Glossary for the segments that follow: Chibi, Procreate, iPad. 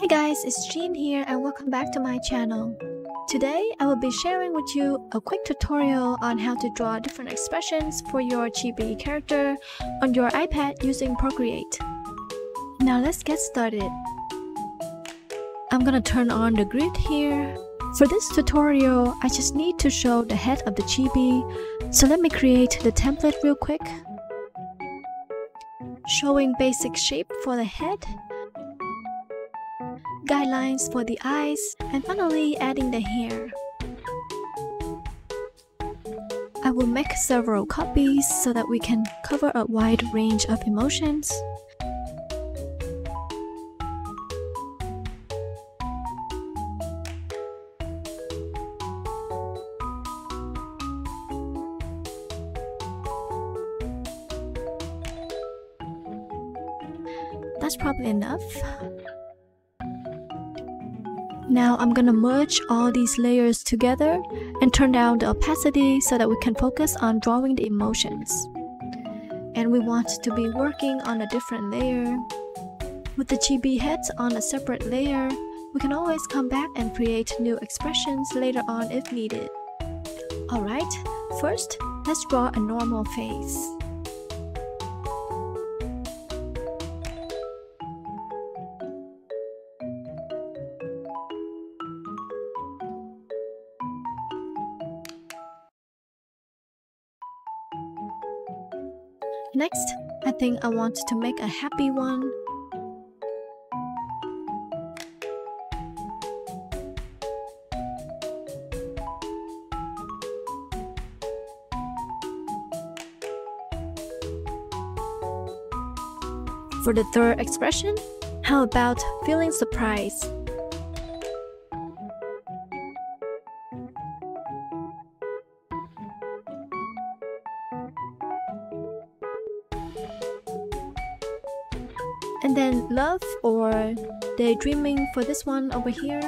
Hey guys, it's Jean here and welcome back to my channel. Today, I will be sharing with you a quick tutorial on how to draw different expressions for your Chibi character on your iPad using Procreate. Now let's get started. I'm gonna turn on the grid here. For this tutorial, I just need to show the head of the Chibi, so let me create the template real quick. Showing basic shape for the head, guidelines for the eyes, and finally adding the hair. I will make several copies so that we can cover a wide range of emotions. That's probably enough. Now I'm gonna merge all these layers together and turn down the opacity so that we can focus on drawing the emotions. And we want to be working on a different layer. With the Chibi heads on a separate layer, we can always come back and create new expressions later on if needed. Alright, first, let's draw a normal face. Next, I think I want to make a happy one. For the third expression, how about feeling surprised? And then love or daydreaming for this one over here.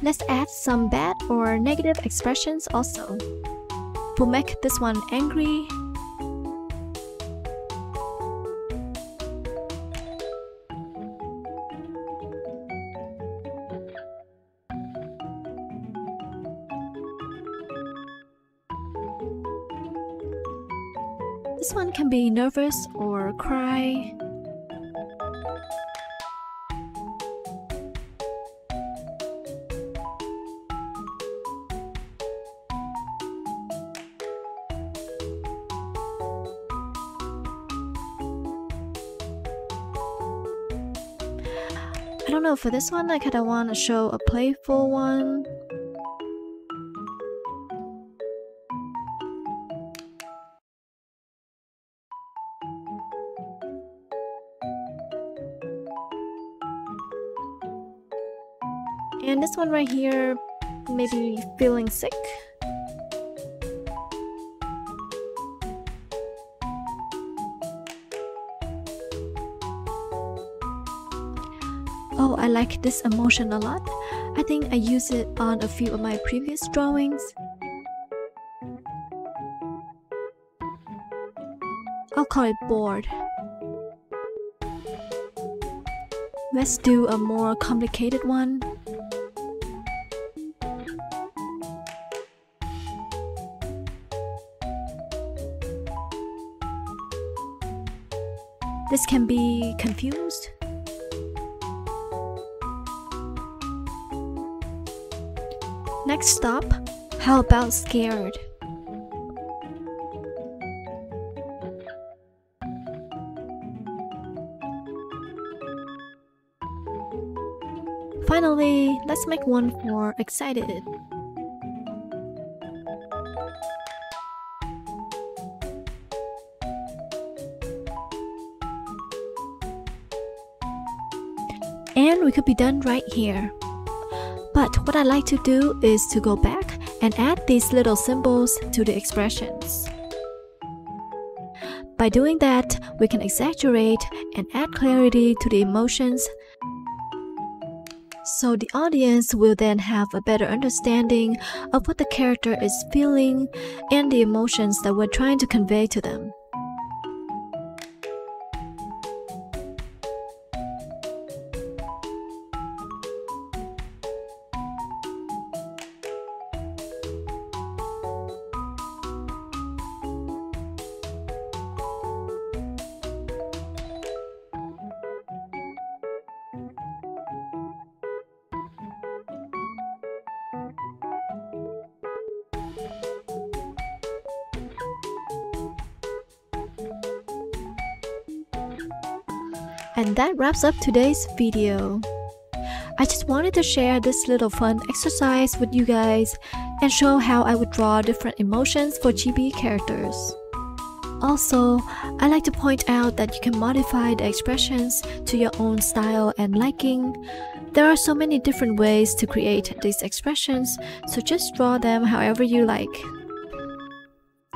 Let's add some bad or negative expressions also. We'll make this one angry. This one can be nervous or cry. I don't know, for this one I kinda wanna show a playful one. And this one right here, maybe feeling sick. Oh, I like this emotion a lot. I think I used it on a few of my previous drawings. I'll call it bored. Let's do a more complicated one. This can be confused. Next stop, how about scared? Finally, let's make one for excited. And we could be done right here. But what I like to do is to go back and add these little symbols to the expressions. By doing that, we can exaggerate and add clarity to the emotions, so the audience will then have a better understanding of what the character is feeling and the emotions that we're trying to convey to them. And that wraps up today's video. I just wanted to share this little fun exercise with you guys and show how I would draw different emotions for Chibi characters. Also, I like to point out that you can modify the expressions to your own style and liking. There are so many different ways to create these expressions, so just draw them however you like.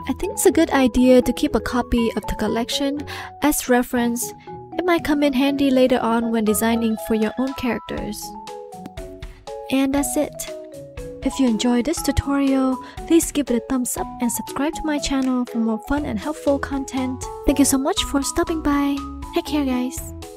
I think it's a good idea to keep a copy of the collection as reference. It might come in handy later on when designing for your own characters. And that's it. If you enjoyed this tutorial, please give it a thumbs up and subscribe to my channel for more fun and helpful content. Thank you so much for stopping by. Take care, guys.